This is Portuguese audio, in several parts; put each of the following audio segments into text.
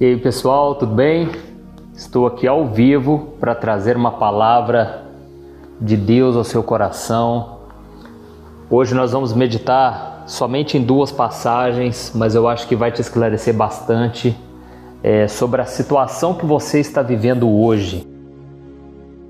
E aí pessoal, tudo bem? Estou aqui ao vivo para trazer uma palavra de Deus ao seu coração. Hoje nós vamos meditar somente em duas passagens, mas eu acho que vai te esclarecer bastante sobre a situação que você está vivendo hoje.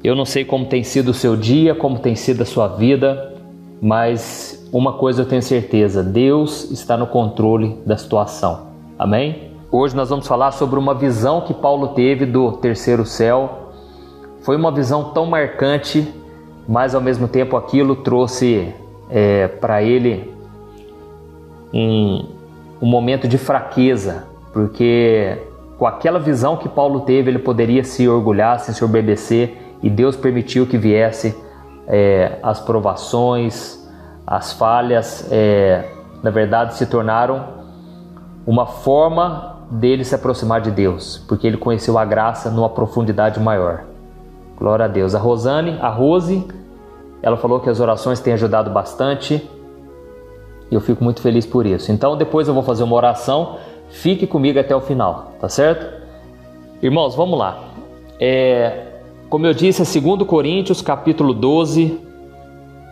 Eu não sei como tem sido o seu dia, como tem sido a sua vida, mas uma coisa eu tenho certeza, Deus está no controle da situação. Amém? Hoje nós vamos falar sobre uma visão que Paulo teve do terceiro céu. Foi uma visão tão marcante, mas ao mesmo tempo aquilo trouxe para ele um momento de fraqueza, porque com aquela visão que Paulo teve ele poderia se orgulhar, se ensoberbecer, e Deus permitiu que viesse as provações, as falhas, na verdade se tornaram uma forma dele se aproximar de Deus, porque ele conheceu a graça numa profundidade maior. Glória a Deus. A Rose, ela falou que as orações têm ajudado bastante e eu fico muito feliz por isso. Então depois eu vou fazer uma oração, fique comigo até o final, tá certo? Irmãos, vamos lá. Como eu disse, é 2 Coríntios capítulo 12,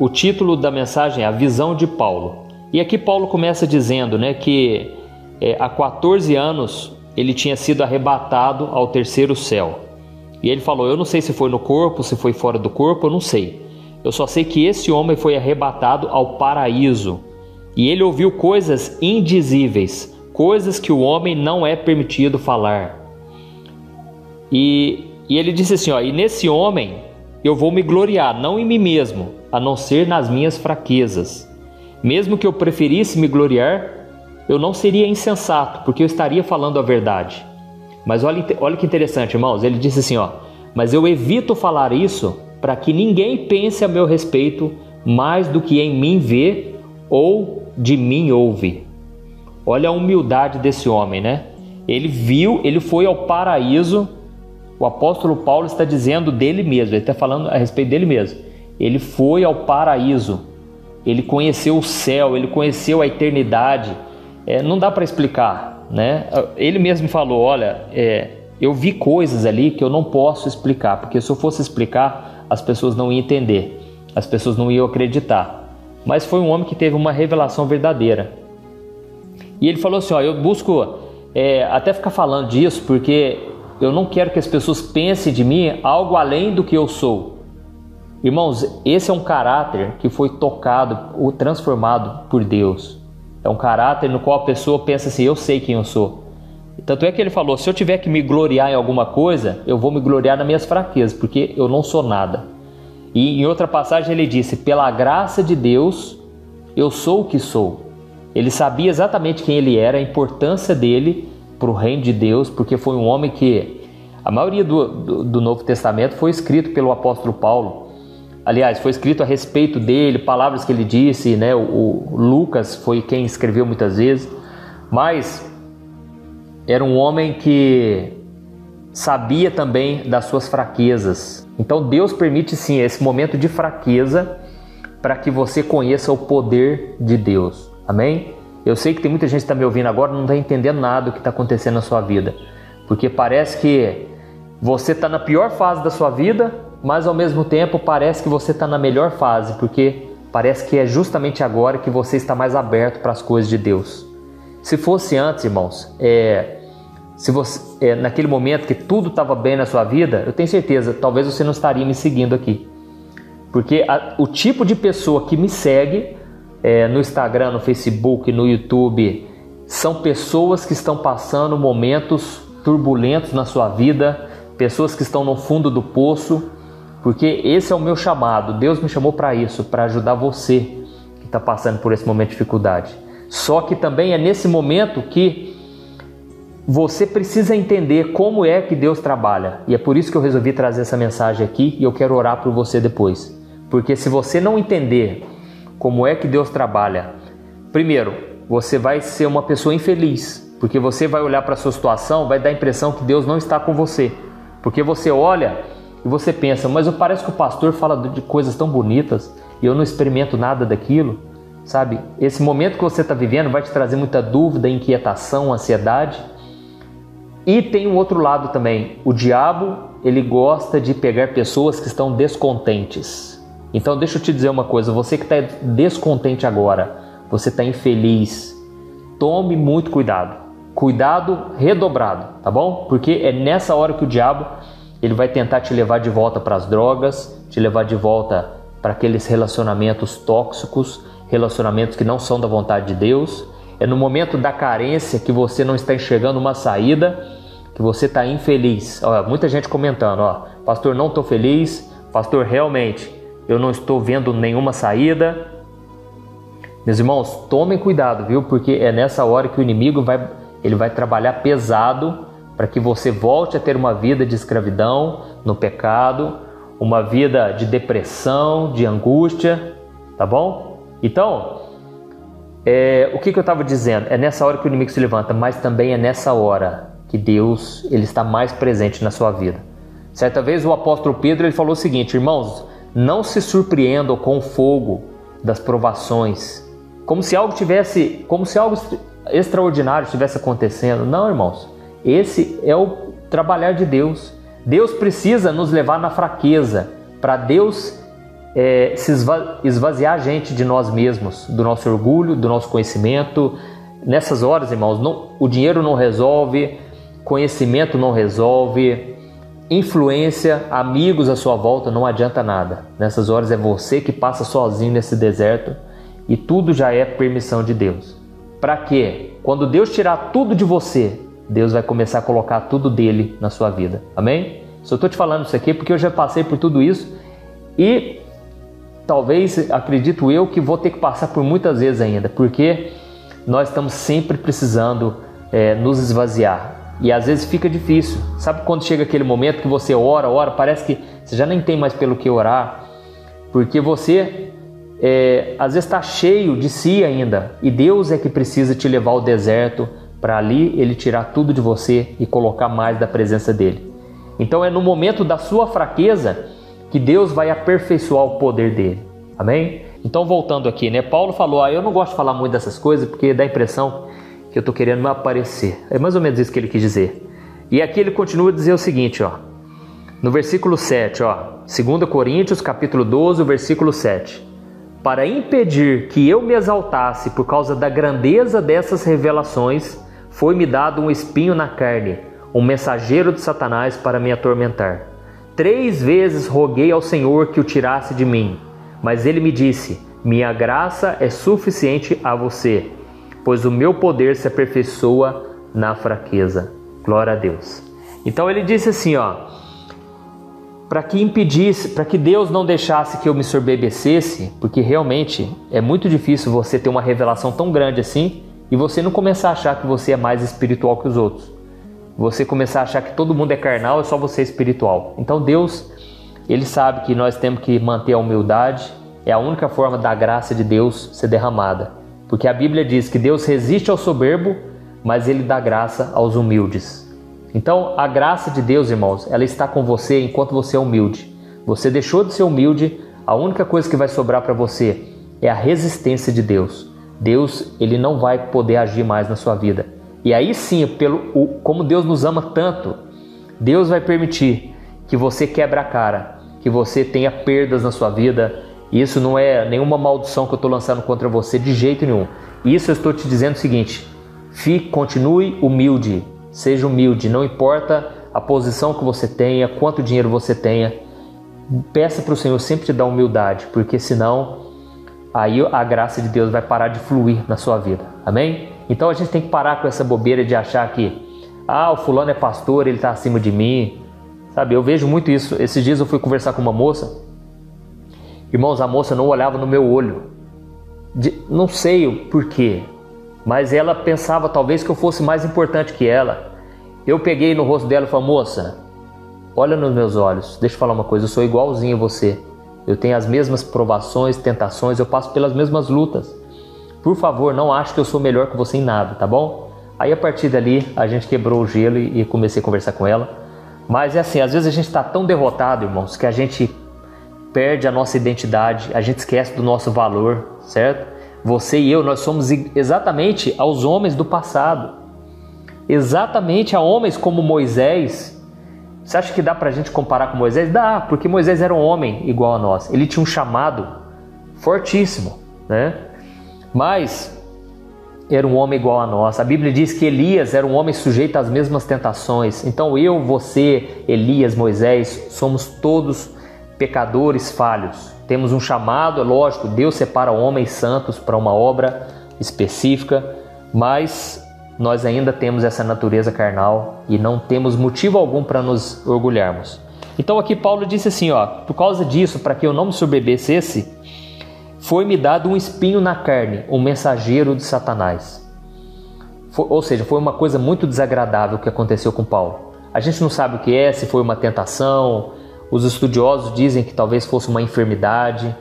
o título da mensagem é A Visão de Paulo. E aqui Paulo começa dizendo, né, que há 14 anos ele tinha sido arrebatado ao terceiro céu. E ele falou, eu não sei se foi no corpo, se foi fora do corpo, eu não sei. Eu só sei que esse homem foi arrebatado ao paraíso. E ele ouviu coisas indizíveis, coisas que o homem não é permitido falar. E ele disse assim, ó, e nesse homem eu vou me gloriar, não em mim mesmo, a não ser nas minhas fraquezas. Mesmo que eu preferisse me gloriar, eu não seria insensato, porque eu estaria falando a verdade. Mas olha que interessante, irmãos. Ele disse assim, ó, mas eu evito falar isso para que ninguém pense a meu respeito mais do que em mim vê ou de mim ouve. Olha a humildade desse homem, né? Ele viu, ele foi ao paraíso. O apóstolo Paulo está dizendo dele mesmo, ele está falando a respeito dele mesmo. Ele foi ao paraíso, ele conheceu o céu, ele conheceu a eternidade. Não dá para explicar, né? Ele mesmo falou, olha, eu vi coisas ali que eu não posso explicar, porque se eu fosse explicar, as pessoas não iam entender, as pessoas não iam acreditar. Mas foi um homem que teve uma revelação verdadeira. E ele falou assim, ó, eu busco até ficar falando disso, porque eu não quero que as pessoas pensem de mim algo além do que eu sou. Irmãos, esse é um caráter que foi tocado ou transformado por Deus. É um caráter no qual a pessoa pensa assim, eu sei quem eu sou. Tanto é que ele falou, se eu tiver que me gloriar em alguma coisa, eu vou me gloriar nas minhas fraquezas, porque eu não sou nada. E em outra passagem ele disse, pela graça de Deus, eu sou o que sou. Ele sabia exatamente quem ele era, a importância dele para o reino de Deus, porque foi um homem que... A maioria do Novo Testamento foi escrito pelo apóstolo Paulo. Aliás, foi escrito a respeito dele, palavras que ele disse, né? O Lucas foi quem escreveu muitas vezes, mas era um homem que sabia também das suas fraquezas. Então Deus permite sim esse momento de fraqueza para que você conheça o poder de Deus, amém? Eu sei que tem muita gente que está me ouvindo agora e não está entendendo nada do que está acontecendo na sua vida, porque parece que você está na pior fase da sua vida, mas ao mesmo tempo parece que você está na melhor fase, porque parece que é justamente agora que você está mais aberto para as coisas de Deus. Se fosse antes, irmãos, se você, naquele momento que tudo estava bem na sua vida, eu tenho certeza, talvez você não estaria me seguindo aqui. Porque o tipo de pessoa que me segue no Instagram, no Facebook, no YouTube, são pessoas que estão passando momentos turbulentos na sua vida, pessoas que estão no fundo do poço. Porque esse é o meu chamado, Deus me chamou para isso, para ajudar você que está passando por esse momento de dificuldade. Só que também é nesse momento que você precisa entender como é que Deus trabalha. E é por isso que eu resolvi trazer essa mensagem aqui e eu quero orar por você depois. Porque se você não entender como é que Deus trabalha, primeiro, você vai ser uma pessoa infeliz. Porque você vai olhar para a sua situação, vai dar a impressão que Deus não está com você. Porque você olha... E você pensa, mas parece que o pastor fala de coisas tão bonitas e eu não experimento nada daquilo, sabe? Esse momento que você está vivendo vai te trazer muita dúvida, inquietação, ansiedade. E tem um outro lado também. O diabo, ele gosta de pegar pessoas que estão descontentes. Então deixa eu te dizer uma coisa, você que está descontente agora, você está infeliz, tome muito cuidado. Cuidado redobrado, tá bom? Porque é nessa hora que o diabo, ele vai tentar te levar de volta para as drogas, te levar de volta para aqueles relacionamentos tóxicos, relacionamentos que não são da vontade de Deus. É no momento da carência que você não está enxergando uma saída, que você está infeliz. Olha, muita gente comentando, ó, pastor, não estou feliz, pastor, realmente, eu não estou vendo nenhuma saída. Meus irmãos, tomem cuidado, viu? Porque é nessa hora que o inimigo vai trabalhar pesado para que você volte a ter uma vida de escravidão, no pecado, uma vida de depressão, de angústia, tá bom? Então, o que eu estava dizendo? É nessa hora que o inimigo se levanta, mas também é nessa hora que Deus, ele está mais presente na sua vida. Certa vez o apóstolo Pedro, ele falou o seguinte, irmãos, não se surpreendam com o fogo das provações, como se algo extraordinário estivesse acontecendo. Não, irmãos, esse é o trabalhar de Deus. Deus precisa nos levar na fraqueza, para Deus se esvaziar a gente de nós mesmos, do nosso orgulho, do nosso conhecimento. Nessas horas, irmãos, o dinheiro não resolve, conhecimento não resolve, influência, amigos à sua volta, não adianta nada. Nessas horas é você que passa sozinho nesse deserto e tudo já é permissão de Deus. Para quê? Quando Deus tirar tudo de você, Deus vai começar a colocar tudo dele na sua vida. Amém? Só estou te falando isso aqui porque eu já passei por tudo isso e talvez, acredito eu, que vou ter que passar por muitas vezes ainda, porque nós estamos sempre precisando nos esvaziar. E às vezes fica difícil. Sabe quando chega aquele momento que você ora, parece que você já nem tem mais pelo que orar, porque você às vezes está cheio de si ainda. E Deus é que precisa te levar ao deserto para ali ele tirar tudo de você e colocar mais da presença dele. Então é no momento da sua fraqueza que Deus vai aperfeiçoar o poder dele. Amém? Então voltando aqui, né? Paulo falou, eu não gosto de falar muito dessas coisas porque dá a impressão que eu estou querendo me aparecer. É mais ou menos isso que ele quis dizer. E aqui ele continua a dizer o seguinte, no versículo 7, 2 Coríntios, capítulo 12, versículo 7. Para impedir que eu me exaltasse por causa da grandeza dessas revelações, foi-me dado um espinho na carne, um mensageiro de Satanás para me atormentar. 3 vezes roguei ao Senhor que o tirasse de mim, mas ele me disse, minha graça é suficiente a você, pois o meu poder se aperfeiçoa na fraqueza. Glória a Deus. Então ele disse assim, para que impedisse, para que Deus não deixasse que eu me soberbecesse, porque realmente é muito difícil você ter uma revelação tão grande assim e você não começar a achar que você é mais espiritual que os outros. Você começar a achar que todo mundo é carnal, é só você espiritual. Então Deus, ele sabe que nós temos que manter a humildade, é a única forma da graça de Deus ser derramada. Porque a Bíblia diz que Deus resiste ao soberbo, mas ele dá graça aos humildes. Então, a graça de Deus, irmãos, ela está com você enquanto você é humilde. Você deixou de ser humilde, a única coisa que vai sobrar para você é a resistência de Deus. Deus, ele não vai poder agir mais na sua vida. E aí sim, como Deus nos ama tanto, Deus vai permitir que você quebre a cara, que você tenha perdas na sua vida. Isso não é nenhuma maldição que eu estou lançando contra você de jeito nenhum. Isso eu estou te dizendo o seguinte, continue humilde, seja humilde, não importa a posição que você tenha, quanto dinheiro você tenha, peça para o Senhor sempre te dar humildade, porque senão aí a graça de Deus vai parar de fluir na sua vida, amém? Então a gente tem que parar com essa bobeira de achar que, o fulano é pastor, ele está acima de mim, sabe? Eu vejo muito isso. Esses dias eu fui conversar com uma moça, irmãos, a moça não olhava no meu olho, não sei o porquê, mas ela pensava talvez que eu fosse mais importante que ela. Eu peguei no rosto dela e falei, moça, olha nos meus olhos, deixa eu falar uma coisa, eu sou igualzinho a você, eu tenho as mesmas provações, tentações, eu passo pelas mesmas lutas, por favor, não ache que eu sou melhor que você em nada, tá bom? Aí a partir dali a gente quebrou o gelo e comecei a conversar com ela, mas é assim, às vezes a gente está tão derrotado, irmãos, que a gente perde a nossa identidade, a gente esquece do nosso valor, certo? Você e eu, nós somos exatamente aos homens do passado. exatamente a homens como Moisés. Você acha que dá para a gente comparar com Moisés? Dá, porque Moisés era um homem igual a nós. Ele tinha um chamado fortíssimo, né? Mas era um homem igual a nós. A Bíblia diz que Elias era um homem sujeito às mesmas tentações. Então eu, você, Elias, Moisés, somos todos pecadores falhos. Temos um chamado, é lógico, Deus separa homens santos para uma obra específica, mas nós ainda temos essa natureza carnal e não temos motivo algum para nos orgulharmos. Então aqui Paulo disse assim, ó, por causa disso, para que eu não me soberbecesse, foi-me dado um espinho na carne, um mensageiro de Satanás. Ou seja, foi uma coisa muito desagradável que aconteceu com Paulo. A gente não sabe o que é, se foi uma tentação. Os estudiosos dizem que talvez fosse uma enfermidade,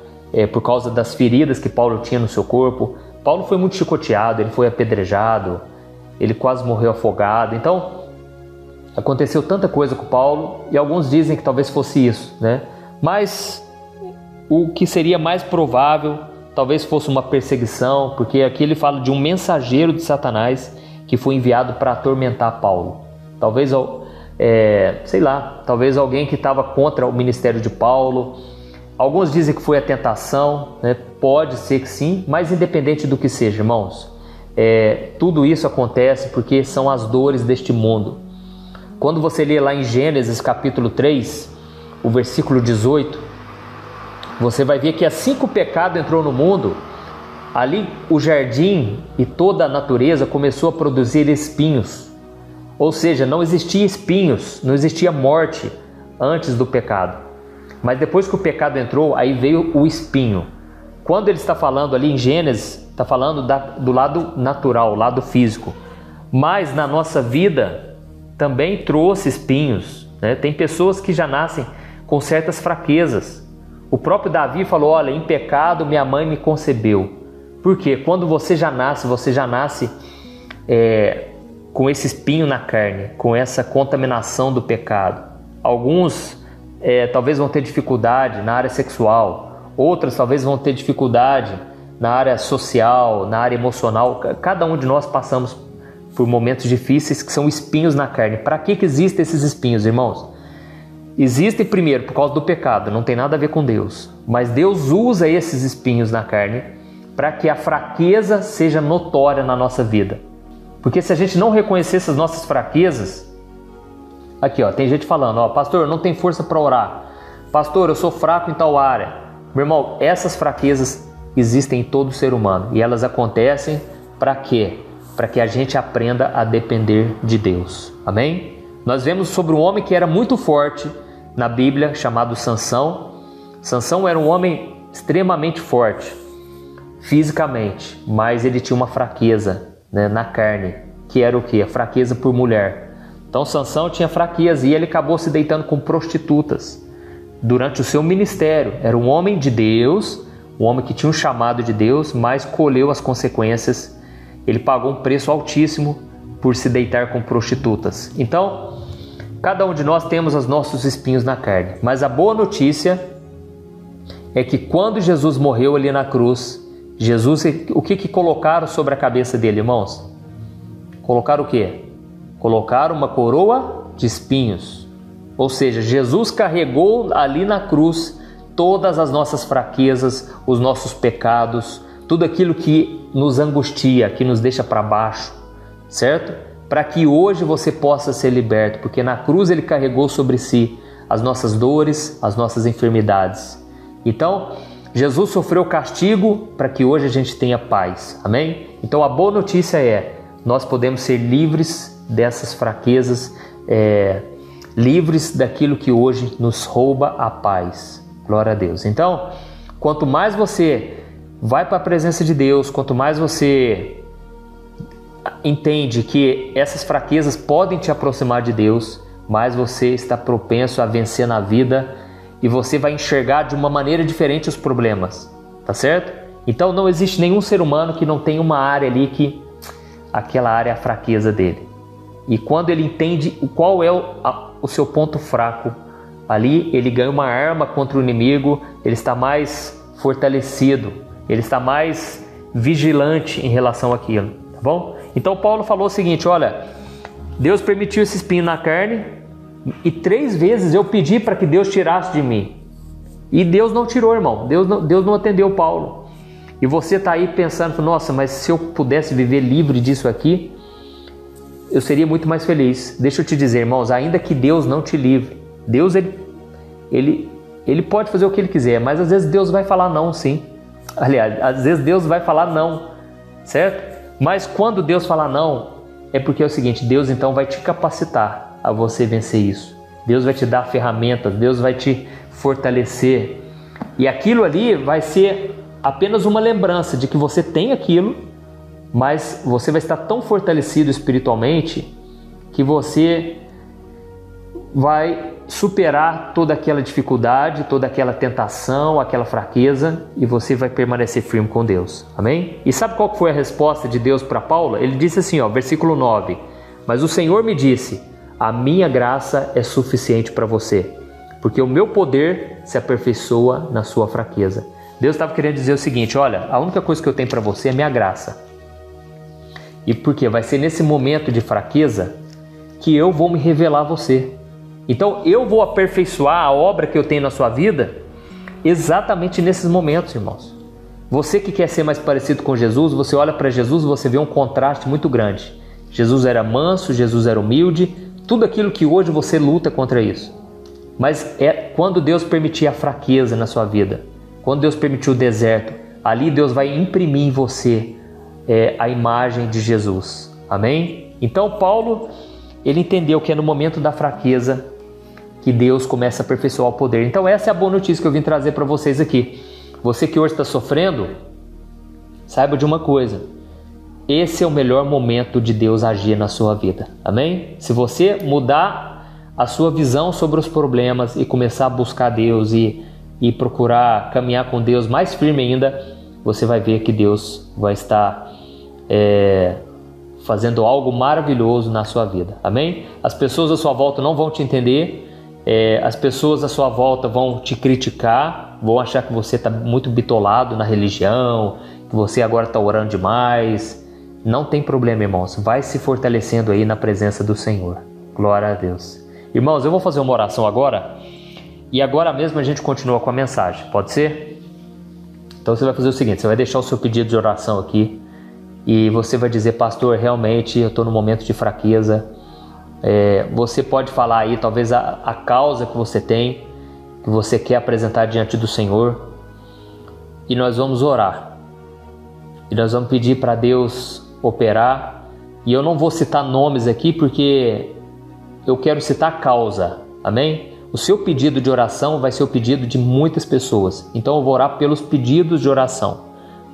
por causa das feridas que Paulo tinha no seu corpo. Paulo foi muito chicoteado, ele foi apedrejado, ele quase morreu afogado. Então, aconteceu tanta coisa com Paulo e alguns dizem que talvez fosse isso, né? Mas o que seria mais provável, talvez fosse uma perseguição, porque aqui ele fala de um mensageiro de Satanás que foi enviado para atormentar Paulo. Talvez, talvez alguém que estava contra o ministério de Paulo. Alguns dizem que foi a tentação, né? Pode ser que sim, mas independente do que seja, irmãos, tudo isso acontece porque são as dores deste mundo. Quando você lê lá em Gênesis capítulo 3, o versículo 18, você vai ver que assim que o pecado entrou no mundo, ali o jardim e toda a natureza começou a produzir espinhos. Ou seja, não existia espinhos, não existia morte antes do pecado. Mas depois que o pecado entrou, aí veio o espinho. Quando ele está falando ali em Gênesis, está falando do lado natural, lado físico. Mas na nossa vida também trouxe espinhos, né? Tem pessoas que já nascem com certas fraquezas. O próprio Davi falou, olha, em pecado minha mãe me concebeu. Por quê? Quando você já nasce com esse espinho na carne, com essa contaminação do pecado. Alguns talvez vão ter dificuldade na área sexual, outros talvez vão ter dificuldade na área social, na área emocional. Cada um de nós passamos por momentos difíceis que são espinhos na carne. Para que existem esses espinhos, irmãos? Existem primeiro por causa do pecado, não tem nada a ver com Deus. Mas Deus usa esses espinhos na carne para que a fraqueza seja notória na nossa vida. Porque se a gente não reconhecesse as nossas fraquezas... Aqui, ó, tem gente falando, ó, pastor, eu não tenho força para orar. Pastor, eu sou fraco em tal área. Meu irmão, essas fraquezas existem em todo ser humano. E elas acontecem para quê? Para que a gente aprenda a depender de Deus. Amém? Nós vemos sobre um homem que era muito forte na Bíblia, chamado Sansão. Sansão era um homem extremamente forte, fisicamente, mas ele tinha uma fraqueza, né, na carne, que era o quê? A fraqueza por mulher. Então Sansão tinha fraqueza e ele acabou se deitando com prostitutas durante o seu ministério. Era um homem de Deus, um homem que tinha um chamado de Deus, mas colheu as consequências. Ele pagou um preço altíssimo por se deitar com prostitutas. Então, cada um de nós temos os nossos espinhos na carne. Mas a boa notícia é que quando Jesus morreu ali na cruz, Jesus, o que colocaram sobre a cabeça dele, irmãos? Colocaram o quê? Colocaram uma coroa de espinhos. Ou seja, Jesus carregou ali na cruz todas as nossas fraquezas, os nossos pecados, tudo aquilo que nos angustia, que nos deixa para baixo. Certo? Para que hoje você possa ser liberto, porque na cruz ele carregou sobre si as nossas dores, as nossas enfermidades. Então, Jesus sofreu castigo para que hoje a gente tenha paz. Amém? Então, a boa notícia é, nós podemos ser livres dessas fraquezas, livres daquilo que hoje nos rouba a paz. Glória a Deus. Então, quanto mais você vai para a presença de Deus, quanto mais você entende que essas fraquezas podem te aproximar de Deus, mas você está propenso a vencer na vida e você vai enxergar de uma maneira diferente os problemas, tá certo? Então não existe nenhum ser humano que não tenha uma área ali que aquela área é a fraqueza dele. E quando ele entende qual é o seu ponto fraco, ali ele ganha uma arma contra o inimigo, ele está mais fortalecido, ele está mais vigilante em relação àquilo, tá bom? Então Paulo falou o seguinte, olha, Deus permitiu esse espinho na carne e 3 vezes eu pedi para que Deus tirasse de mim. E Deus não tirou, irmão. Deus não atendeu Paulo. E você está aí pensando, nossa, mas se eu pudesse viver livre disso aqui, eu seria muito mais feliz. Deixa eu te dizer, irmãos, ainda que Deus não te livre, Deus, ele pode fazer o que Ele quiser, mas às vezes Deus vai falar não, sim. Aliás, às vezes Deus vai falar não, certo? Mas quando Deus falar não, é porque é o seguinte, Deus então vai te capacitar a você vencer isso. Deus vai te dar ferramentas, Deus vai te fortalecer. E aquilo ali vai ser apenas uma lembrança de que você tem aquilo, mas você vai estar tão fortalecido espiritualmente que você vai superar toda aquela dificuldade, toda aquela tentação, aquela fraqueza, e você vai permanecer firme com Deus. Amém? E sabe qual foi a resposta de Deus para Paulo? Ele disse assim, ó, versículo 9. Mas o Senhor me disse, a minha graça é suficiente para você, porque o meu poder se aperfeiçoa na sua fraqueza. Deus estava querendo dizer o seguinte, olha, a única coisa que eu tenho para você é minha graça. E por quê? Vai ser nesse momento de fraqueza que eu vou me revelar a você. Então eu vou aperfeiçoar a obra que eu tenho na sua vida exatamente nesses momentos, irmãos. Você que quer ser mais parecido com Jesus, você olha para Jesus e você vê um contraste muito grande. Jesus era manso, Jesus era humilde, tudo aquilo que hoje você luta contra isso. Mas é quando Deus permitir a fraqueza na sua vida, quando Deus permitir o deserto, ali Deus vai imprimir em você a imagem de Jesus. Amém? Então Paulo, ele entendeu que é no momento da fraqueza que Deus começa a aperfeiçoar o poder. Então essa é a boa notícia que eu vim trazer para vocês aqui. Você que hoje está sofrendo, saiba de uma coisa. Esse é o melhor momento de Deus agir na sua vida. Amém? Se você mudar a sua visão sobre os problemas e começar a buscar Deus e procurar caminhar com Deus mais firme ainda, você vai ver que Deus vai estar fazendo algo maravilhoso na sua vida, amém? As pessoas à sua volta não vão te entender, as pessoas à sua volta vão te criticar, vão achar que você está muito bitolado na religião, que você agora está orando demais. Não tem problema, irmãos, vai se fortalecendo aí na presença do Senhor. Glória a Deus. Irmãos, eu vou fazer uma oração agora, e agora mesmo a gente continua com a mensagem, pode ser? Então você vai fazer o seguinte, você vai deixar o seu pedido de oração aqui, e você vai dizer, pastor, realmente eu estou num momento de fraqueza. Você pode falar aí talvez a causa que você tem, que você quer apresentar diante do Senhor. E nós vamos orar. E nós vamos pedir para Deus operar. E eu não vou citar nomes aqui porque eu quero citar a causa. Amém? O seu pedido de oração vai ser o pedido de muitas pessoas. Então eu vou orar pelos pedidos de oração.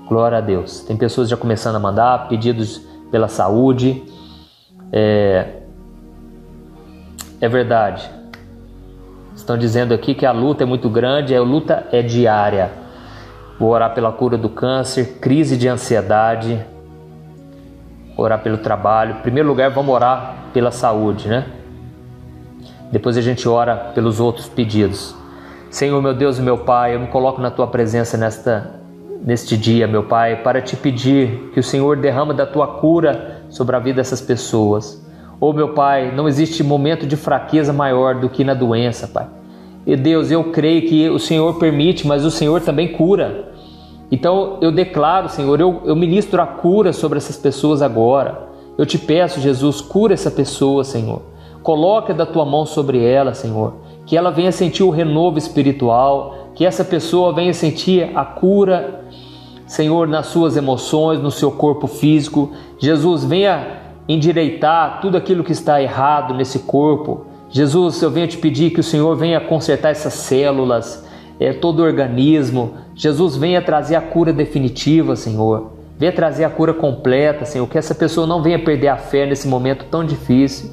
Glória a Deus. Tem pessoas já começando a mandar pedidos pela saúde. É verdade. Estão dizendo aqui que a luta é muito grande, a luta é diária. Vou orar pela cura do câncer, crise de ansiedade, orar pelo trabalho. Em primeiro lugar, vamos orar pela saúde, né? Depois a gente ora pelos outros pedidos. Senhor, meu Deus e meu Pai, eu me coloco na Tua presença neste dia, meu Pai, para te pedir que o Senhor derrama da Tua cura sobre a vida dessas pessoas. Meu Pai, não existe momento de fraqueza maior do que na doença, Pai. E Deus, eu creio que o Senhor permite, mas o Senhor também cura. Então eu declaro, Senhor, eu ministro a cura sobre essas pessoas agora. Eu te peço, Jesus, cura essa pessoa, Senhor. Coloca da Tua mão sobre ela, Senhor. Que ela venha sentir o renovo espiritual, que essa pessoa venha sentir a cura, Senhor, nas suas emoções, no seu corpo físico. Jesus, venha endireitar tudo aquilo que está errado nesse corpo. Jesus, eu venho te pedir que o Senhor venha consertar essas células, todo o organismo. Jesus, venha trazer a cura definitiva, Senhor. Venha trazer a cura completa, Senhor. Que essa pessoa não venha perder a fé nesse momento tão difícil.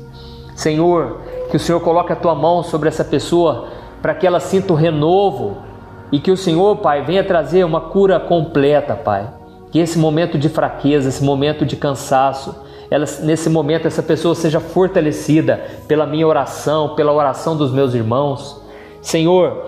Senhor, que o Senhor coloque a Tua mão sobre essa pessoa para que ela sinta o renovo e que o Senhor, Pai, venha trazer uma cura completa, Pai. Que esse momento de fraqueza, esse momento de cansaço, nesse momento essa pessoa seja fortalecida pela minha oração, pela oração dos meus irmãos. Senhor,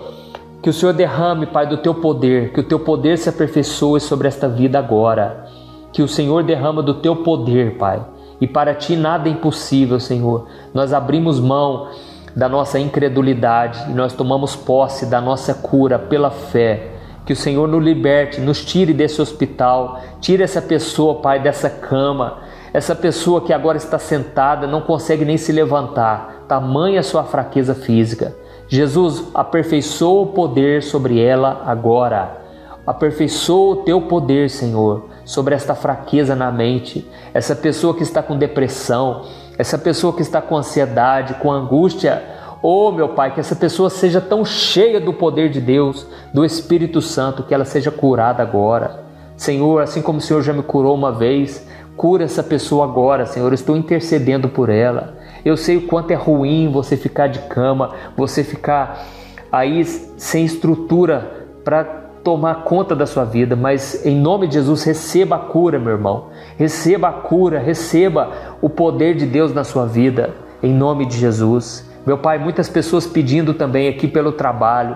que o Senhor derrame, Pai, do Teu poder, que o Teu poder se aperfeiçoe sobre esta vida agora. Que o Senhor derrama do Teu poder, Pai. E para ti nada é impossível, Senhor. Nós abrimos mão da nossa incredulidade e nós tomamos posse da nossa cura pela fé. Que o Senhor nos liberte, nos tire desse hospital, tire essa pessoa, Pai, dessa cama, essa pessoa que agora está sentada, não consegue nem se levantar, tamanha sua fraqueza física. Jesus, aperfeiçoa o poder sobre ela agora. Aperfeiçoa o teu poder, Senhor, sobre esta fraqueza na mente, essa pessoa que está com depressão, essa pessoa que está com ansiedade, com angústia. Oh, meu Pai, que essa pessoa seja tão cheia do poder de Deus, do Espírito Santo, que ela seja curada agora. Senhor, assim como o Senhor já me curou uma vez, cura essa pessoa agora, Senhor. Eu estou intercedendo por ela. Eu sei o quanto é ruim você ficar de cama, você ficar aí sem estrutura para tomar conta da sua vida, mas em nome de Jesus, receba a cura, meu irmão. Receba a cura, receba o poder de Deus na sua vida, em nome de Jesus. Meu Pai, muitas pessoas pedindo também aqui pelo trabalho,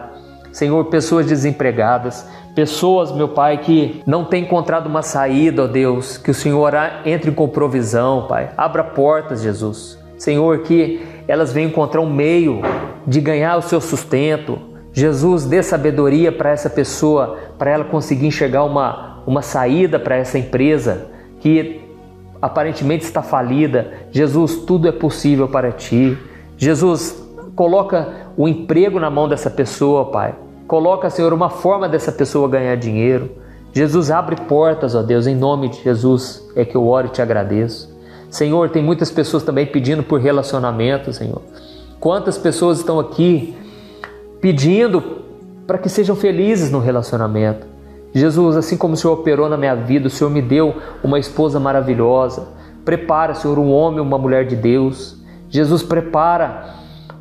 Senhor, pessoas desempregadas, pessoas, meu Pai, que não têm encontrado uma saída, ó Deus, que o Senhor entre com provisão, Pai. Abra portas, Jesus. Senhor, que elas venham encontrar um meio de ganhar o seu sustento. Jesus, dê sabedoria para essa pessoa, para ela conseguir enxergar uma saída para essa empresa que aparentemente está falida. Jesus, tudo é possível para ti. Jesus, coloca o emprego na mão dessa pessoa, Pai. Coloca, Senhor, uma forma dessa pessoa ganhar dinheiro. Jesus, abre portas, ó Deus, em nome de Jesus é que eu oro e te agradeço. Senhor, tem muitas pessoas também pedindo por relacionamento, Senhor. Quantas pessoas estão aqui pedindo para que sejam felizes no relacionamento. Jesus, assim como o Senhor operou na minha vida, o Senhor me deu uma esposa maravilhosa. Prepara, Senhor, um homem, uma mulher de Deus. Jesus, prepara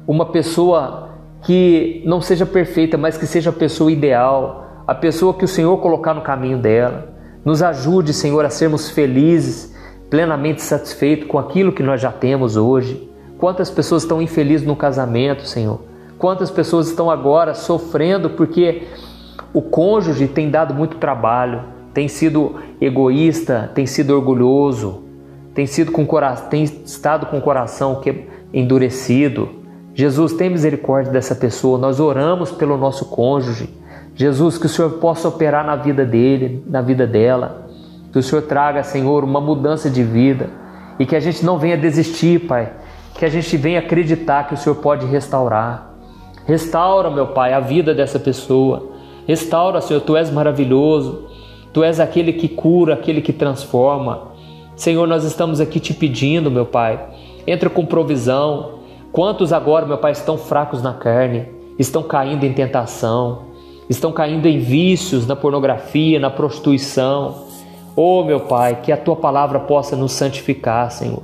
uma pessoa que não seja perfeita, mas que seja a pessoa ideal, a pessoa que o Senhor colocar no caminho dela. Nos ajude, Senhor, a sermos felizes, plenamente satisfeitos com aquilo que nós já temos hoje. Quantas pessoas estão infelizes no casamento, Senhor? Quantas pessoas estão agora sofrendo porque o cônjuge tem dado muito trabalho, tem sido egoísta, tem sido orgulhoso, tem estado com o coração endurecido. Jesus, tem misericórdia dessa pessoa. Nós oramos pelo nosso cônjuge. Jesus, que o Senhor possa operar na vida dele, na vida dela. Que o Senhor traga, Senhor, uma mudança de vida e que a gente não venha desistir, Pai. Que a gente venha acreditar que o Senhor pode restaurar. Restaura, meu Pai, a vida dessa pessoa. Restaura, Senhor, Tu és maravilhoso. Tu és aquele que cura, aquele que transforma. Senhor, nós estamos aqui Te pedindo, meu Pai. Entra com provisão. Quantos agora, meu Pai, estão fracos na carne? Estão caindo em tentação. Estão caindo em vícios, na pornografia, na prostituição. Oh, meu Pai, que a Tua palavra possa nos santificar, Senhor.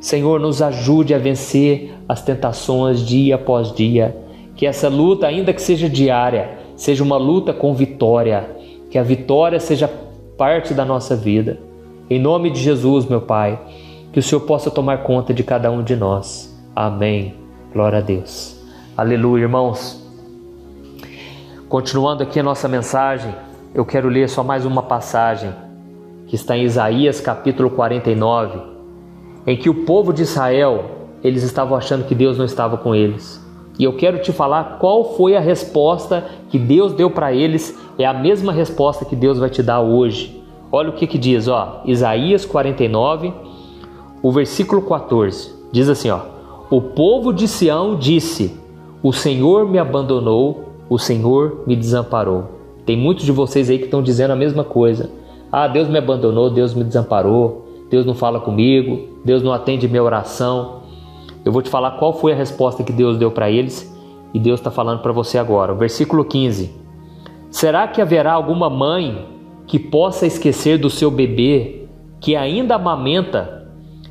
Senhor, nos ajude a vencer as tentações dia após dia. Que essa luta, ainda que seja diária, seja uma luta com vitória. Que a vitória seja parte da nossa vida. Em nome de Jesus, meu Pai, que o Senhor possa tomar conta de cada um de nós. Amém. Glória a Deus. Aleluia, irmãos. Continuando aqui a nossa mensagem, eu quero ler só mais uma passagem que está em Isaías capítulo 49, em que o povo de Israel, eles estavam achando que Deus não estava com eles. E eu quero te falar qual foi a resposta que Deus deu para eles. É a mesma resposta que Deus vai te dar hoje. Olha o que diz, ó. Isaías 49, o versículo 14. Diz assim, ó. O povo de Sião disse, o Senhor me abandonou, o Senhor me desamparou. Tem muitos de vocês aí que estão dizendo a mesma coisa. Ah, Deus me abandonou, Deus me desamparou, Deus não fala comigo, Deus não atende minha oração. Eu vou te falar qual foi a resposta que Deus deu para eles e Deus está falando para você agora. O versículo 15. Será que haverá alguma mãe que possa esquecer do seu bebê que ainda amamenta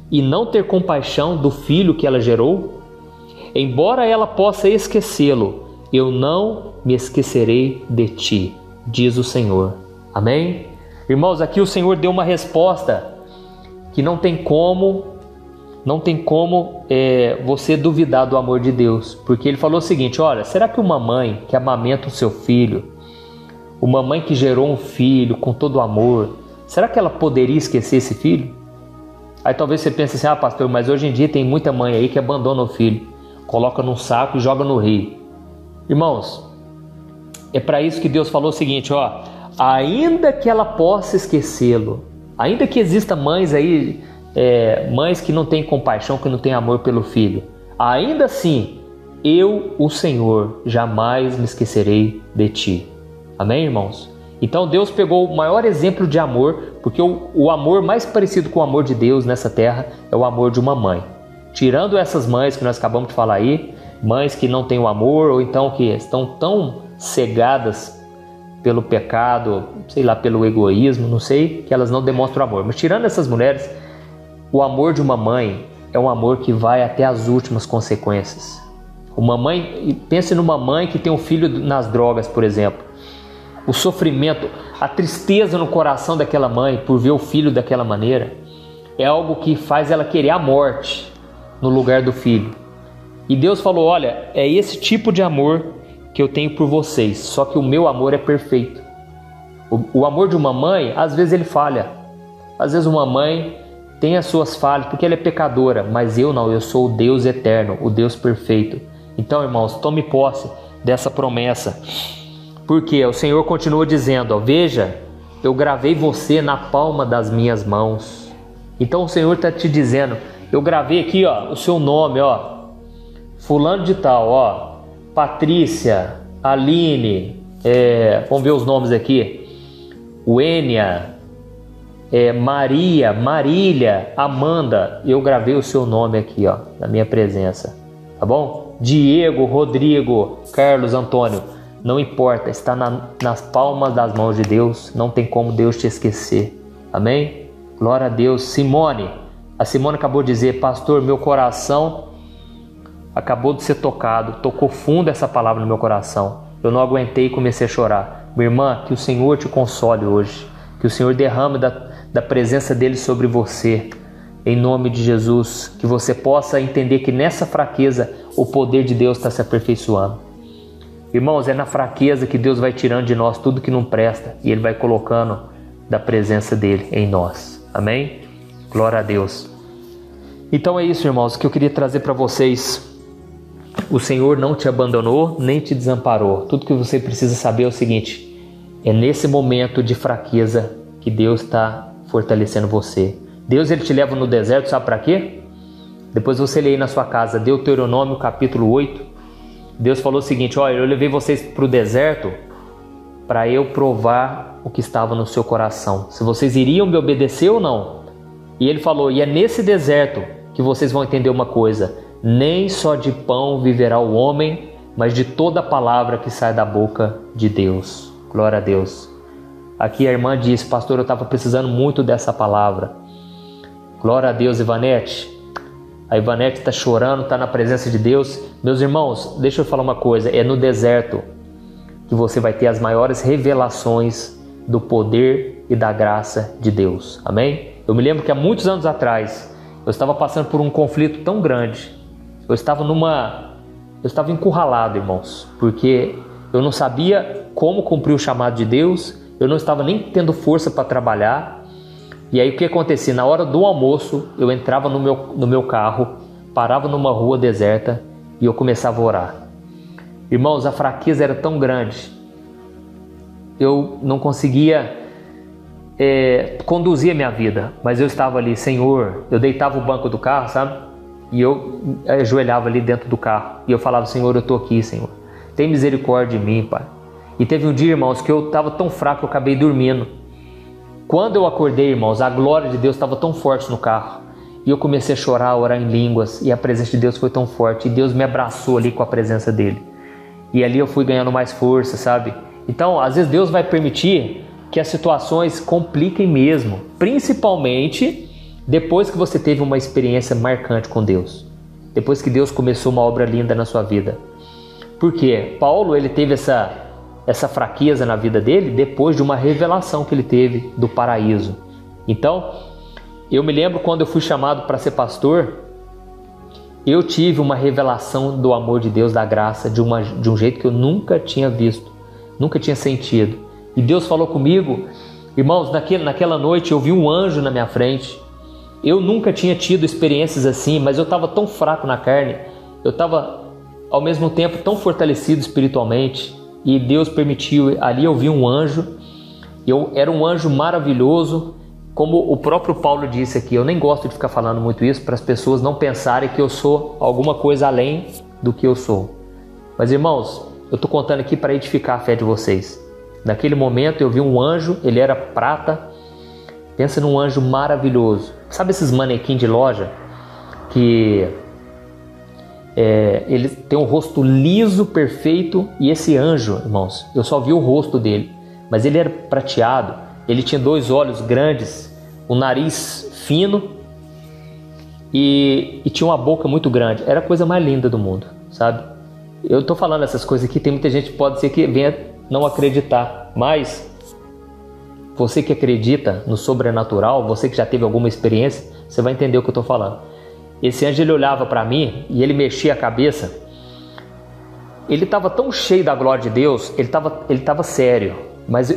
e não ter compaixão do filho que ela gerou? Embora ela possa esquecê-lo, eu não me esquecerei de ti, diz o Senhor. Amém? Irmãos, aqui o Senhor deu uma resposta que não tem como você duvidar do amor de Deus. Porque ele falou o seguinte, olha, será que uma mãe que amamenta o seu filho, uma mãe que gerou um filho com todo o amor, será que ela poderia esquecer esse filho? Aí talvez você pense assim, ah pastor, mas hoje em dia tem muita mãe aí que abandona o filho, coloca num saco e joga no rio. Irmãos, é para isso que Deus falou o seguinte, ó, ainda que ela possa esquecê-lo, ainda que exista mães aí, mães que não têm compaixão, que não têm amor pelo filho, ainda assim, eu, o Senhor, jamais me esquecerei de ti. Amém, irmãos? Então Deus pegou o maior exemplo de amor, porque o amor mais parecido com o amor de Deus nessa terra é o amor de uma mãe. Tirando essas mães que nós acabamos de falar aí, mães que não têm o amor ou então que estão tão cegadas pelo pecado, sei lá, pelo egoísmo, não sei, que elas não demonstram amor. Mas tirando essas mulheres, o amor de uma mãe é um amor que vai até as últimas consequências. Uma mãe, pense numa mãe que tem um filho nas drogas, por exemplo. O sofrimento, a tristeza no coração daquela mãe por ver o filho daquela maneira é algo que faz ela querer a morte no lugar do filho. E Deus falou, olha, é esse tipo de amor que eu tenho por vocês, só que o meu amor é perfeito. O amor de uma mãe, às vezes ele falha. Às vezes uma mãe tem as suas falhas porque ela é pecadora, mas eu não, eu sou o Deus eterno, o Deus perfeito. Então, irmãos, tome posse dessa promessa. Porque o Senhor continua dizendo, ó, veja, eu gravei você na palma das minhas mãos. Então o Senhor está te dizendo, eu gravei aqui, ó, o seu nome, ó, fulano de tal, ó, Patrícia, Aline, vamos ver os nomes aqui, Uênia, Maria, Marília, Amanda, eu gravei o seu nome aqui, ó, na minha presença, tá bom? Diego, Rodrigo, Carlos, Antônio. Não importa, está nas palmas das mãos de Deus, não tem como Deus te esquecer, amém? Glória a Deus. Simone, a Simone acabou de dizer, pastor, meu coração acabou de ser tocado, tocou fundo essa palavra no meu coração, eu não aguentei e comecei a chorar. Minha irmã, que o Senhor te console hoje, que o Senhor derrame da presença dEle sobre você, em nome de Jesus, que você possa entender que nessa fraqueza o poder de Deus está se aperfeiçoando. Irmãos, é na fraqueza que Deus vai tirando de nós tudo que não presta e Ele vai colocando da presença dEle em nós. Amém? Glória a Deus. Então é isso, irmãos, que eu queria trazer para vocês. O Senhor não te abandonou, nem te desamparou. Tudo que você precisa saber é o seguinte. É nesse momento de fraqueza que Deus está fortalecendo você. Deus, Ele te leva no deserto, sabe para quê? Depois você lê aí na sua casa, Deuteronômio capítulo 8. Deus falou o seguinte, olha, eu levei vocês para o deserto para eu provar o que estava no seu coração. Se vocês iriam me obedecer ou não. E Ele falou, e é nesse deserto que vocês vão entender uma coisa. Nem só de pão viverá o homem, mas de toda palavra que sai da boca de Deus. Glória a Deus. Aqui a irmã disse, pastor, eu estava precisando muito dessa palavra. Glória a Deus, Ivanete. A Ivanete está chorando, está na presença de Deus. Meus irmãos, deixa eu falar uma coisa. É no deserto que você vai ter as maiores revelações do poder e da graça de Deus. Amém? Eu me lembro que há muitos anos atrás, eu estava passando por um conflito tão grande. Eu estava encurralado, irmãos. Porque eu não sabia como cumprir o chamado de Deus. Eu não estava nem tendo força para trabalhar. E aí o que acontecia? Na hora do almoço, eu entrava no meu carro, parava numa rua deserta e eu começava a orar. Irmãos, a fraqueza era tão grande. Eu não conseguia conduzir a minha vida, mas eu estava ali, Senhor. Eu deitava o banco do carro, sabe? E eu ajoelhava ali dentro do carro. E eu falava, Senhor, eu estou aqui, Senhor. Tem misericórdia de mim, Pai. E teve um dia, irmãos, que eu estava tão fraco que eu acabei dormindo. Quando eu acordei, irmãos, a glória de Deus estava tão forte no carro. E eu comecei a chorar, a orar em línguas. E a presença de Deus foi tão forte. E Deus me abraçou ali com a presença dEle. E ali eu fui ganhando mais força, sabe? Então, às vezes Deus vai permitir que as situações compliquem mesmo. Principalmente depois que você teve uma experiência marcante com Deus. Depois que Deus começou uma obra linda na sua vida. Por quê? Paulo, ele teve essa fraqueza na vida dele depois de uma revelação que ele teve do paraíso. Então, eu me lembro quando eu fui chamado para ser pastor, eu tive uma revelação do amor de Deus, da graça, de um jeito que eu nunca tinha visto, nunca tinha sentido. E Deus falou comigo, irmãos, naquela noite eu vi um anjo na minha frente, Eu nunca tinha tido experiências assim, mas eu estava tão fraco na carne, eu estava ao mesmo tempo tão fortalecido espiritualmente, e Deus permitiu, ali eu vi um anjo, eu era um anjo maravilhoso, como o próprio Paulo disse aqui. Eu nem gosto de ficar falando muito isso para as pessoas não pensarem que eu sou alguma coisa além do que eu sou. Mas irmãos, eu estou contando aqui para edificar a fé de vocês. Naquele momento eu vi um anjo, ele era prata, pensa num anjo maravilhoso. Sabe esses manequins de loja que ele tem um rosto liso, perfeito, e esse anjo, irmãos, eu só vi o rosto dele, mas ele era prateado, ele tinha dois olhos grandes, um nariz fino e tinha uma boca muito grande. Era a coisa mais linda do mundo, sabe? Eu tô falando essas coisas aqui, tem muita gente que pode ser que venha não acreditar, mas você que acredita no sobrenatural, você que já teve alguma experiência, você vai entender o que eu tô falando. Esse anjo, ele olhava para mim e ele mexia a cabeça. Ele estava tão cheio da glória de Deus, ele estava sério, mas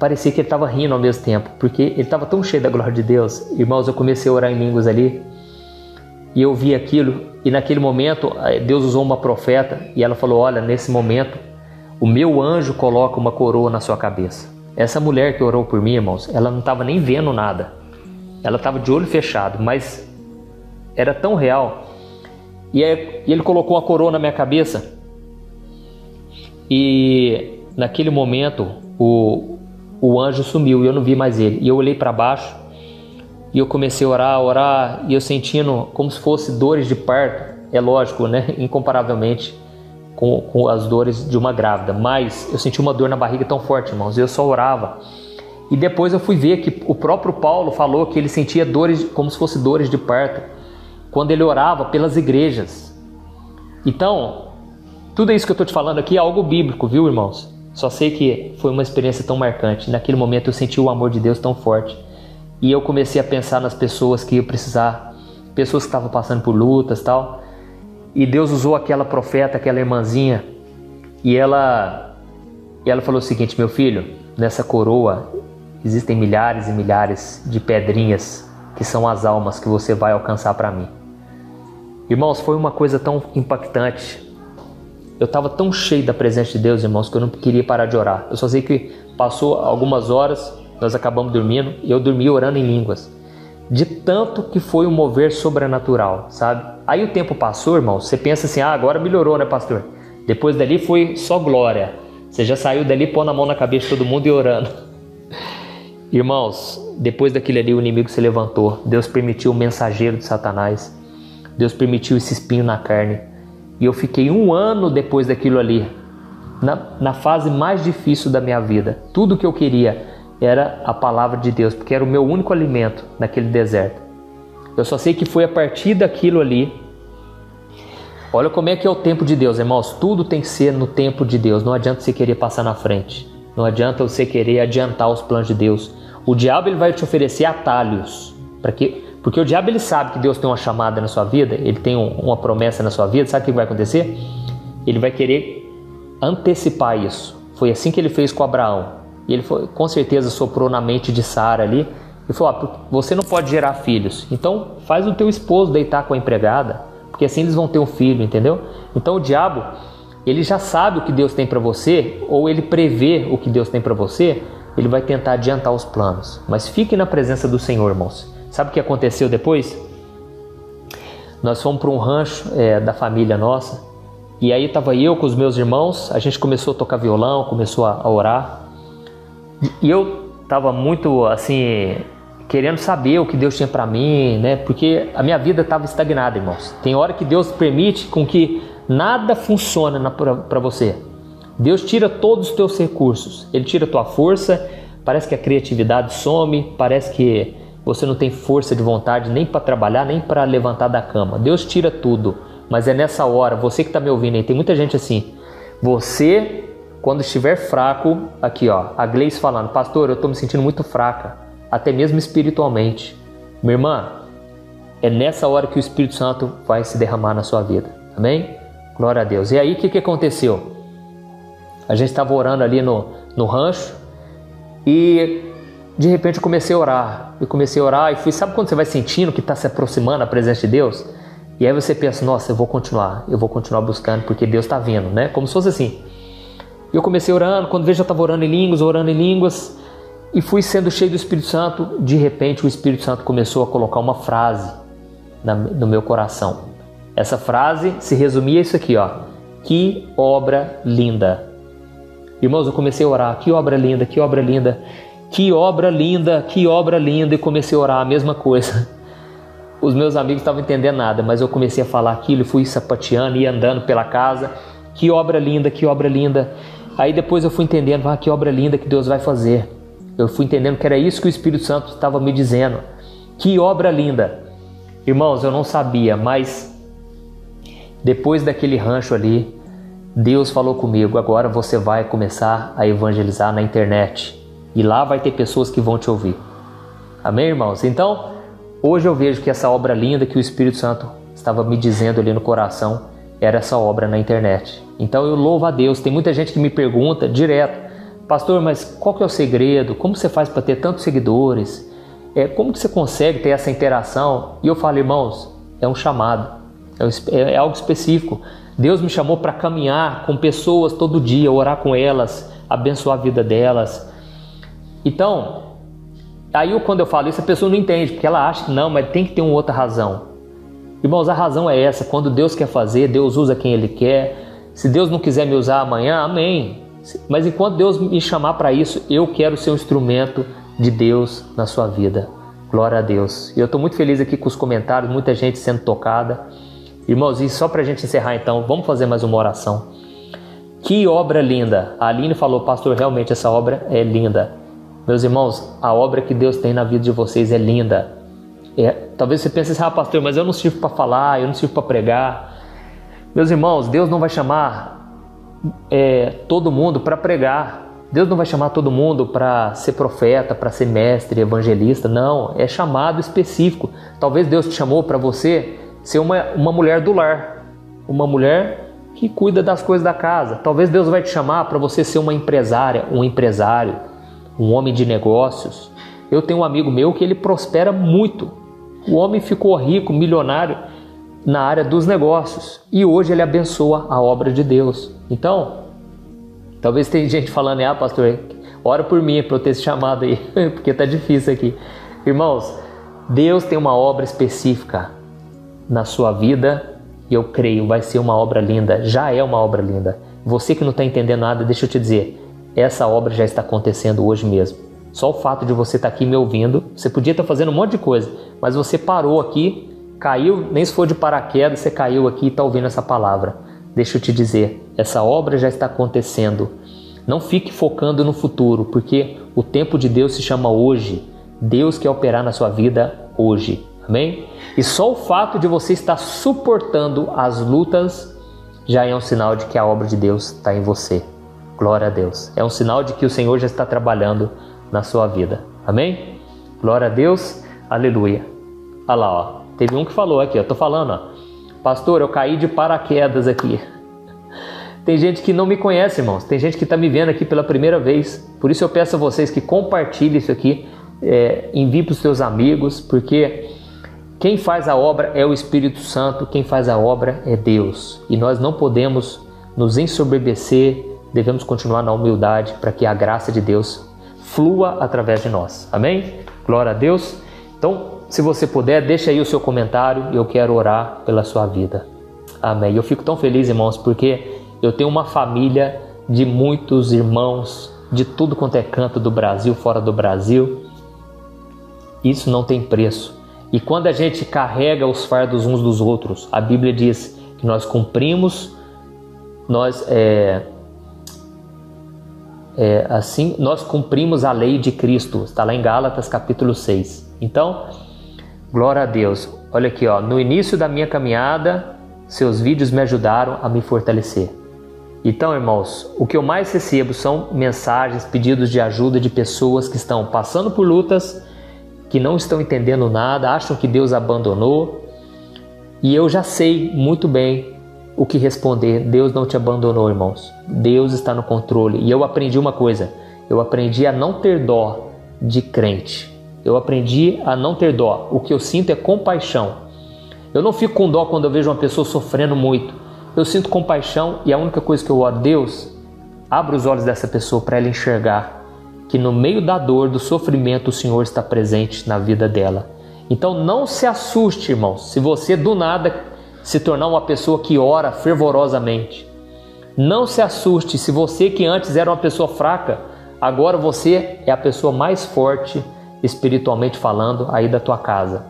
parecia que ele estava rindo ao mesmo tempo, porque ele estava tão cheio da glória de Deus. Irmãos, eu comecei a orar em línguas ali, e eu vi aquilo, e naquele momento Deus usou uma profeta, e ela falou: olha, nesse momento, o meu anjo coloca uma coroa na sua cabeça. Essa mulher que orou por mim, irmãos, ela não estava nem vendo nada, ela estava de olho fechado, mas era tão real. E aí, ele colocou uma coroa na minha cabeça, e naquele momento o anjo sumiu, e eu não vi mais ele. E eu olhei para baixo e eu comecei a orar, e eu sentindo como se fosse dores de parto. É lógico, né? Incomparavelmente com as dores de uma grávida, mas eu senti uma dor na barriga tão forte, irmãos, e eu só orava. E depois eu fui ver que o próprio Paulo falou que ele sentia dores, como se fosse dores de parto, quando ele orava pelas igrejas. Então, tudo isso que eu estou te falando aqui é algo bíblico, viu, irmãos? Só sei que foi uma experiência tão marcante. Naquele momento eu senti o amor de Deus tão forte. E eu comecei a pensar nas pessoas que iam precisar, pessoas que estavam passando por lutas e tal. E Deus usou aquela profeta, aquela irmãzinha. E ela falou o seguinte: meu filho, nessa coroa existem milhares e milhares de pedrinhas que são as almas que você vai alcançar para mim. Irmãos, foi uma coisa tão impactante. Eu estava tão cheio da presença de Deus, irmãos, que eu não queria parar de orar. Eu só sei que passou algumas horas, nós acabamos dormindo, e eu dormi orando em línguas. De tanto que foi um mover sobrenatural, sabe? Aí o tempo passou, irmãos, você pensa assim: ah, agora melhorou, né, pastor? Depois dali foi só glória. Você já saiu dali pondo a mão na cabeça de todo mundo e orando. Irmãos, depois daquilo ali o inimigo se levantou. Deus permitiu o mensageiro de Satanás. Deus permitiu esse espinho na carne. E eu fiquei um ano depois daquilo ali, na fase mais difícil da minha vida. Tudo que eu queria era a palavra de Deus, porque era o meu único alimento naquele deserto. Eu só sei que foi a partir daquilo ali. Olha como é que é o tempo de Deus, irmãos. Tudo tem que ser no tempo de Deus. Não adianta você querer passar na frente. Não adianta você querer adiantar os planos de Deus. O diabo, ele vai te oferecer atalhos para que... Porque o diabo, ele sabe que Deus tem uma chamada na sua vida, ele tem uma promessa na sua vida. Sabe o que vai acontecer? Ele vai querer antecipar isso. Foi assim que ele fez com Abraão. E ele foi, com certeza soprou na mente de Sara ali e falou: ah, você não pode gerar filhos, então faz o teu esposo deitar com a empregada, porque assim eles vão ter um filho, entendeu? Então o diabo, ele já sabe o que Deus tem para você, ou ele prevê o que Deus tem para você. Ele vai tentar adiantar os planos. Mas fique na presença do Senhor, irmãos. Sabe o que aconteceu depois? Nós fomos para um rancho da família nossa, e aí estava eu com os meus irmãos, a gente começou a tocar violão, começou a orar, e eu estava muito assim, querendo saber o que Deus tinha para mim, né? Porque a minha vida estava estagnada, irmãos. Tem hora que Deus permite com que nada funcione para você. Deus tira todos os teus recursos, Ele tira a tua força, parece que a criatividade some, parece que você não tem força de vontade nem para trabalhar, nem para levantar da cama. Deus tira tudo. Mas é nessa hora, você que está me ouvindo aí, tem muita gente assim. Você, quando estiver fraco, aqui ó, a Gleice falando: pastor, eu estou me sentindo muito fraca, até mesmo espiritualmente. Minha irmã, é nessa hora que o Espírito Santo vai se derramar na sua vida. Amém? Glória a Deus. E aí, o que aconteceu? A gente estava orando ali no rancho, e de repente eu comecei a orar. Eu comecei a orar e fui... Sabe quando você vai sentindo que está se aproximando a presença de Deus? E aí você pensa, nossa, eu vou continuar buscando porque Deus está vindo, né? Como se fosse assim. E eu comecei orando, quando vejo eu estava orando em línguas, e fui sendo cheio do Espírito Santo. De repente o Espírito Santo começou a colocar uma frase no meu coração. Essa frase se resumia a isso aqui, ó. Que obra linda. Irmãos, eu comecei a orar, que obra linda, que obra linda, que obra linda, que obra linda, e comecei a orar a mesma coisa. Os meus amigos estavam entendendo nada, mas eu comecei a falar aquilo, fui sapateando e andando pela casa, que obra linda, que obra linda. Aí depois eu fui entendendo, que obra linda que Deus vai fazer. Eu fui entendendo que era isso que o Espírito Santo estava me dizendo. Que obra linda. Irmãos, eu não sabia, mas depois daquele rancho ali, Deus falou comigo, agora você vai começar a evangelizar na internet. E lá vai ter pessoas que vão te ouvir. Amém, irmãos? Então, hoje eu vejo que essa obra linda que o Espírito Santo estava me dizendo ali no coração, era essa obra na internet. Então eu louvo a Deus. Tem muita gente que me pergunta direto, pastor, mas qual que é o segredo? Como você faz para ter tantos seguidores? Como que você consegue ter essa interação? E eu falo, irmãos, é um chamado, é algo específico. Deus me chamou para caminhar com pessoas todo dia, orar com elas, abençoar a vida delas. Então, aí quando eu falo isso, a pessoa não entende, porque ela acha que não, mas tem que ter uma outra razão. Irmãos, a razão é essa, quando Deus quer fazer, Deus usa quem Ele quer. Se Deus não quiser me usar amanhã, amém. Mas enquanto Deus me chamar para isso, eu quero ser um instrumento de Deus na sua vida. Glória a Deus. E eu estou muito feliz aqui com os comentários, muita gente sendo tocada. Irmãos, e só para a gente encerrar então, vamos fazer mais uma oração. Que obra linda. A Aline falou, pastor, realmente essa obra é linda. Meus irmãos, a obra que Deus tem na vida de vocês é linda. Talvez você pense assim, pastor, mas eu não sirvo para falar, eu não sirvo para pregar. Meus irmãos, Deus não vai chamar todo mundo para pregar. Deus não vai chamar todo mundo para ser profeta, para ser mestre, evangelista. Não, é chamado específico. Talvez Deus te chamou para você ser uma mulher do lar, uma mulher que cuida das coisas da casa. Talvez Deus vai te chamar para você ser uma empresária, um empresário, um homem de negócios. Eu tenho um amigo meu que ele prospera muito. O homem ficou rico, milionário, na área dos negócios. E hoje ele abençoa a obra de Deus. Então, talvez tenha gente falando, pastor, ora por mim para eu ter esse chamado aí, porque tá difícil aqui. Irmãos, Deus tem uma obra específica na sua vida e eu creio, vai ser uma obra linda. Já é uma obra linda. Você que não está entendendo nada, deixa eu te dizer, essa obra já está acontecendo hoje mesmo. Só o fato de você estar aqui me ouvindo, você podia estar fazendo um monte de coisa, mas você parou aqui, caiu, nem se for de paraquedas, você caiu aqui e está ouvindo essa palavra. Deixa eu te dizer, essa obra já está acontecendo. Não fique focando no futuro, porque o tempo de Deus se chama hoje. Deus quer operar na sua vida hoje, amém? E só o fato de você estar suportando as lutas já é um sinal de que a obra de Deus está em você. Glória a Deus. É um sinal de que o Senhor já está trabalhando na sua vida, amém? Glória a Deus, aleluia. Olha lá, teve um que falou aqui, tô falando, pastor, eu caí de paraquedas aqui. Tem gente que não me conhece, irmãos, tem gente que tá me vendo aqui pela primeira vez, por isso eu peço a vocês que compartilhem isso aqui, envie para os seus amigos, porque quem faz a obra é o Espírito Santo, quem faz a obra é Deus, e nós não podemos nos ensoberbecer, devemos continuar na humildade para que a graça de Deus flua através de nós, amém? Glória a Deus. Então, se você puder, deixa aí o seu comentário, eu quero orar pela sua vida, amém? Eu fico tão feliz, irmãos, porque eu tenho uma família de muitos irmãos, de tudo quanto é canto do Brasil, fora do Brasil, isso não tem preço. E quando a gente carrega os fardos uns dos outros, a Bíblia diz que nós cumprimos, nós cumprimos a lei de Cristo. Está lá em Gálatas capítulo 6. Então, glória a Deus. Olha aqui, no início da minha caminhada, seus vídeos me ajudaram a me fortalecer. Então, irmãos, o que eu mais recebo são mensagens, pedidos de ajuda de pessoas que estão passando por lutas, que não estão entendendo nada, acham que Deus abandonou. E eu já sei muito bem o que responder. Deus não te abandonou, irmãos. Deus está no controle. E eu aprendi uma coisa. Eu aprendi a não ter dó de crente. Eu aprendi a não ter dó. O que eu sinto é compaixão. Eu não fico com dó quando eu vejo uma pessoa sofrendo muito. Eu sinto compaixão e a única coisa que eu oro a Deus, abra os olhos dessa pessoa para ela enxergar que no meio da dor, do sofrimento, o Senhor está presente na vida dela. Então não se assuste, irmãos, se você do nada se tornar uma pessoa que ora fervorosamente. Não se assuste se você que antes era uma pessoa fraca, agora você é a pessoa mais forte espiritualmente falando aí da tua casa.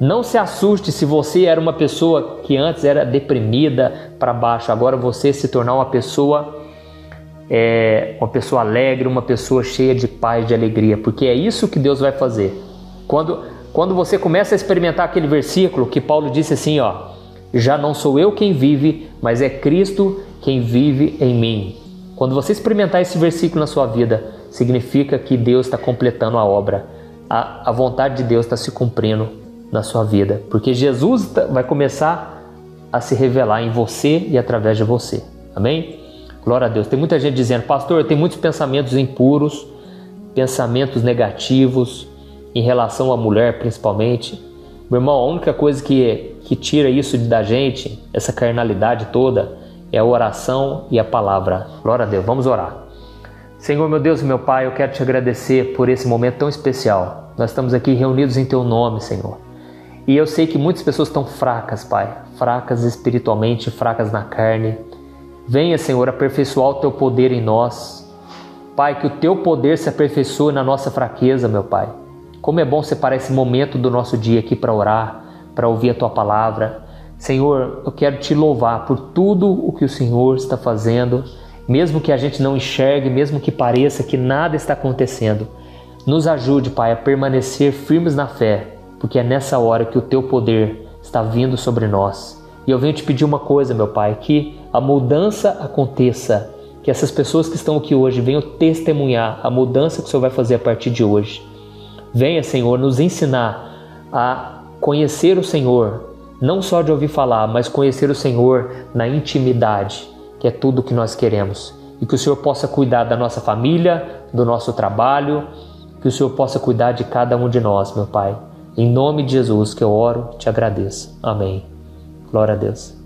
Não se assuste se você era uma pessoa que antes era deprimida para baixo, agora você se tornar uma pessoa alegre, uma pessoa cheia de paz, de alegria, porque é isso que Deus vai fazer. Quando você começa a experimentar aquele versículo que Paulo disse assim, ó, já não sou eu quem vive, mas é Cristo quem vive em mim. Quando você experimentar esse versículo na sua vida, significa que Deus está completando a obra. A vontade de Deus está se cumprindo na sua vida, porque Jesus vai começar a se revelar em você e através de você. Amém? Glória a Deus. Tem muita gente dizendo, pastor, eu tenho muitos pensamentos impuros, pensamentos negativos em relação à mulher, principalmente. Meu irmão, a única coisa que tira isso da gente, essa carnalidade toda, é a oração e a palavra. Glória a Deus. Vamos orar. Senhor, meu Deus e meu Pai, eu quero te agradecer por esse momento tão especial. Nós estamos aqui reunidos em teu nome, Senhor. E eu sei que muitas pessoas estão fracas, Pai, fracas espiritualmente, fracas na carne. Venha, Senhor, aperfeiçoar o teu poder em nós. Pai, que o teu poder se aperfeiçoe na nossa fraqueza, meu Pai. Como é bom separar esse momento do nosso dia aqui para orar, para ouvir a tua palavra. Senhor, eu quero te louvar por tudo o que o Senhor está fazendo, mesmo que a gente não enxergue, mesmo que pareça que nada está acontecendo. Nos ajude, Pai, a permanecer firmes na fé, porque é nessa hora que o teu poder está vindo sobre nós. E eu venho te pedir uma coisa, meu Pai, que a mudança aconteça, que essas pessoas que estão aqui hoje venham testemunhar a mudança que o Senhor vai fazer a partir de hoje. Venha, Senhor, nos ensinar a conhecer o Senhor, não só de ouvir falar, mas conhecer o Senhor na intimidade, que é tudo o que nós queremos. E que o Senhor possa cuidar da nossa família, do nosso trabalho, que o Senhor possa cuidar de cada um de nós, meu Pai. Em nome de Jesus que eu oro, te agradeço. Amém. Glória a Deus.